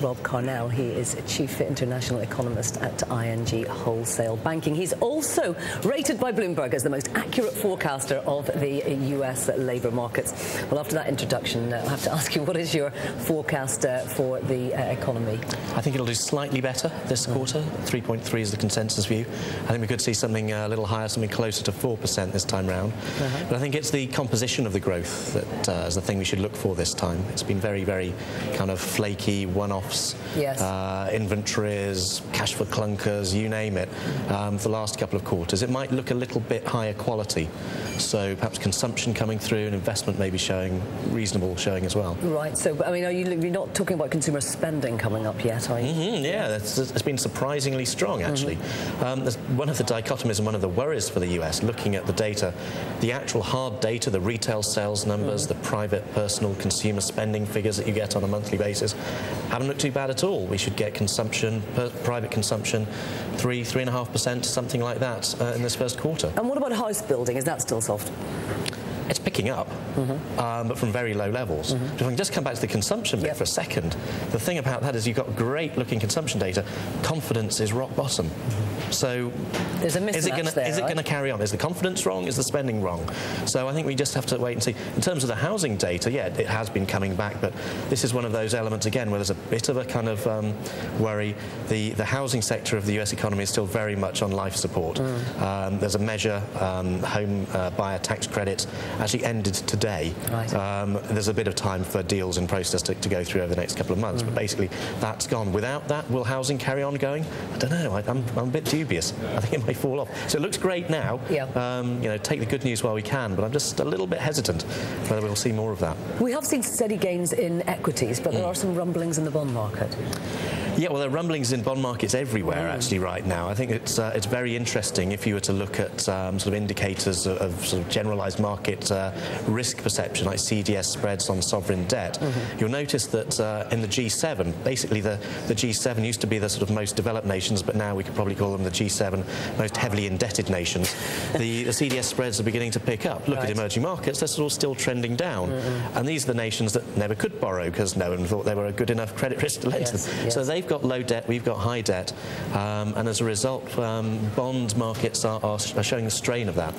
Rob Carnell, he is Chief International Economist at ING Wholesale Banking. He's also rated by Bloomberg as the most accurate forecaster of the US labour markets. Well, after that introduction, I'll have to ask you, what is your forecast for the economy? I think it'll do slightly better this quarter. 3.3 is the consensus view. I think we could see something a little higher, something closer to 4% this time round. But I think it's the composition of the growth that is the thing we should look for this time. It's been very, very kind of flaky, one-offs, inventories, cash for clunkers, you name it, for the last couple of quarters. It might look a little bit higher quality, so perhaps consumption coming through and investment maybe showing reasonable showing as well. Right, so, I mean, you're not talking about consumer spending coming up yet, are you? Yeah, it's been surprisingly strong, actually. One of the dichotomies and one of the worries for the US, looking at the data, the actual hard data, the retail sales numbers, the private, personal, consumer spending figures that you get on a monthly basis, haven't looked too bad at all. We should get consumption, private consumption, 3–3.5%, something like that in this first quarter. And what about house building? Is that still soft? It's picking up, but from very low levels. If I can just come back to the consumption bit for a second, the thing about that is you've got great-looking consumption data. Confidence is rock bottom. So there's a mismatch is it going to carry on? Is the confidence wrong? Is the spending wrong? So I think we just have to wait and see. In terms of the housing data, yeah, it has been coming back, but this is one of those elements, again, where there's a bit of a kind of worry. The housing sector of the US economy is still very much on life support. There's a measure, home buyer tax credit, actually ended today. There's a bit of time for deals in process to go through over the next couple of months, but basically that's gone. Without that, will housing carry on going? I don't know. I'm a bit dubious. I think it may fall off. So it looks great now. You know, take the good news while we can, but I'm just a little bit hesitant whether we'll see more of that. We have seen steady gains in equities, but there are some rumblings in the bond market. Yeah, well, there are rumblings in bond markets everywhere, actually, right now. I think it's very interesting if you were to look at sort of indicators of sort of generalised market risk perception, like CDS spreads on sovereign debt. You'll notice that in the G7, basically the G7 used to be the sort of most developed nations, but now we could probably call them the G7 most heavily indebted nations. The CDS spreads are beginning to pick up. Look at emerging markets, they're sort of still trending down. And these are the nations that never could borrow because no one thought they were a good enough credit risk to lend to them. So they've got low debt, we've got high debt, and as a result, bond markets are showing the strain of that.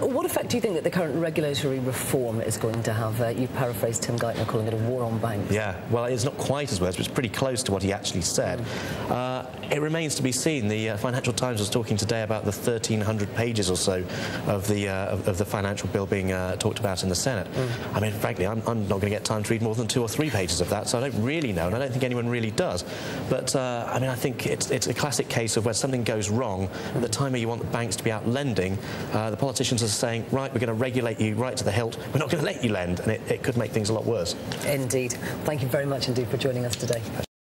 What effect do you think that the current regulatory reform is going to have? You paraphrased Tim Geithner calling it a war on banks. Yeah, well, it's not quite his words, but it's pretty close to what he actually said. It remains to be seen. The Financial Times was talking today about the 1,300 pages or so of the financial bill being talked about in the Senate. I mean, frankly, I'm not going to get time to read more than 2 or 3 pages of that, so I don't really know, and I don't think anyone really does. But, I mean, I think it's a classic case of where something goes wrong. At the time where you want the banks to be out lending, the politicians are saying, right, we're going to regulate you right to the hilt, we're not going to let you lend, and it could make things a lot worse. Indeed. Thank you very much indeed for joining us today.